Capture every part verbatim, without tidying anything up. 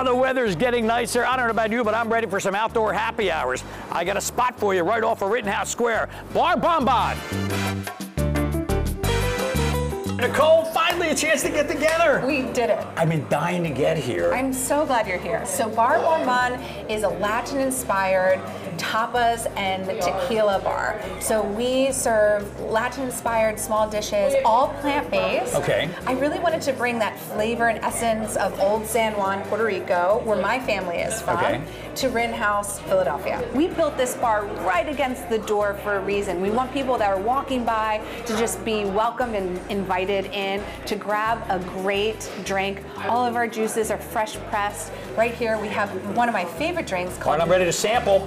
Ah, the weather's getting nicer. I don't know about you, but I'm ready for some outdoor happy hours. I got a spot for you right off of Rittenhouse Square. Bar Bombon. Nicole, finally a chance to get together. We did it. I've been dying to get here. I'm so glad you're here. So Bar Bombon is a Latin-inspired tapas and tequila bar. So we serve Latin-inspired small dishes, all plant-based. Okay. I really wanted to bring that flavor and essence of old San Juan, Puerto Rico, where my family is from, okay, to Rittenhouse, Philadelphia. We built this bar right against the door for a reason. We want people that are walking by to just be welcomed and invited in to grab a great drink. All of our juices are fresh pressed. Right here we have one of my favorite drinks called... All right, I'm ready to sample.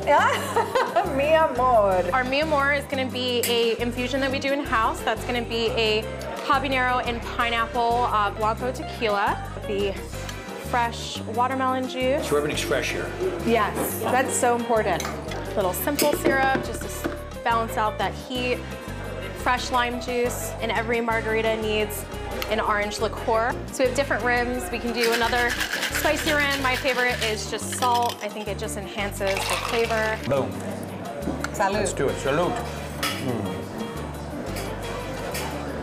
Mi amor. Our mi amor is going to be a infusion that we do in-house. That's going to be a habanero and pineapple uh, blanco tequila. The fresh watermelon juice. So everything's fresh here. Yes, that's so important. A little simple syrup just to balance out that heat. Fresh lime juice, and every margarita needs an orange liqueur. So we have different rims. We can do another spicy rim. My favorite is just salt. I think it just enhances the flavor. Boom. Salud. Let's do it. Salud. Mm.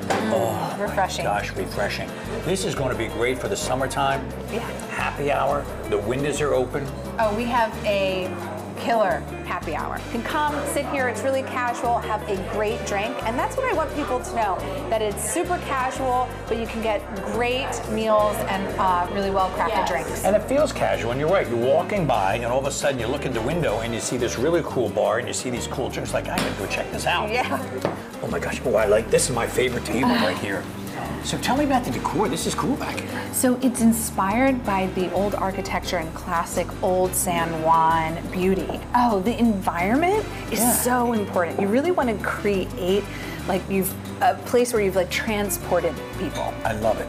Mm, oh, refreshing. Gosh, refreshing. This is going to be great for the summertime. Yeah. Happy hour. The windows are open. Oh, we have a killer happy hour. You can come, sit here, it's really casual, have a great drink, and that's what I want people to know, that it's super casual, but you can get great meals and uh, really well-crafted yes. drinks. And it feels casual, and you're right, you're walking by, and all of a sudden you look in the window, and you see this really cool bar, and you see these cool drinks, like, I gotta go check this out. Yeah. Oh my gosh, oh, I like, this is my favorite table right here. So tell me about the decor. This is cool back here. So it's inspired by the old architecture and classic old San Juan beauty. Oh, the environment is yeah. so important. You really want to create like you've a place where you've like transported people. I love it.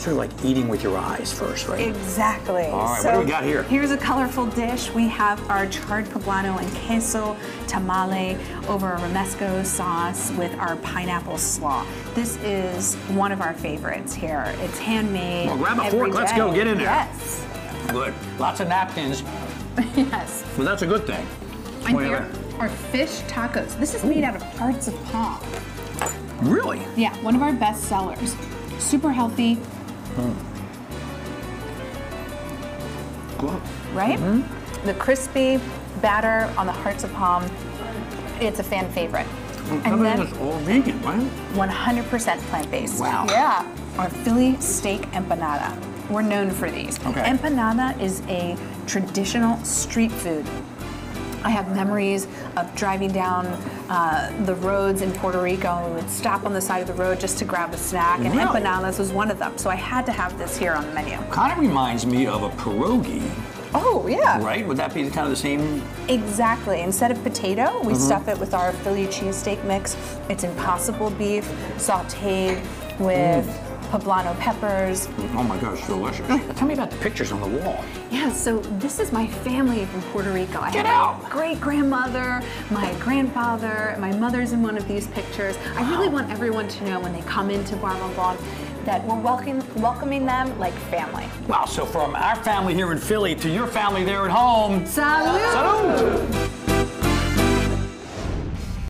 Sort of like eating with your eyes first, right? Exactly. All right, so what do we got here? Here's a colorful dish. We have our charred poblano and queso tamale over a romesco sauce with our pineapple slaw. This is one of our favorites here. It's handmade. Well, grab a fork. Let's go. Get in there. Yes. Good. Lots of napkins. Yes. Well, that's a good thing. And here are fish tacos. This is made out of hearts of palm. Really? Yeah, one of our best sellers. Super healthy. Mm. Cool. Right? Mm-hmm. The crispy batter on the hearts of palm, it's a fan favorite. Well, and then it's all vegan, right? one hundred percent plant-based. Wow. Yeah. Our Philly steak empanada. We're known for these. Okay. Empanada is a traditional street food. I have memories of driving down uh, the roads in Puerto Rico, and we would stop on the side of the road just to grab a snack, and really? empanadas was one of them, so I had to have this here on the menu. Kind of reminds me of a pierogi. Oh, yeah. Right? Would that be kind of the same? Exactly. Instead of potato, we mm-hmm. stuff it with our Philly cheesesteak mix. It's impossible beef, sauteed with... Mm. Poblano peppers. Oh my gosh, delicious. Tell me about the pictures on the wall. Yeah, so this is my family from Puerto Rico. I Get out! My great-grandmother, my grandfather, my mother's in one of these pictures. Wow. I really want everyone to know when they come into Bar Bombon that we're welcome, welcoming them like family. Wow, so from our family here in Philly to your family there at home. Salud! Salud!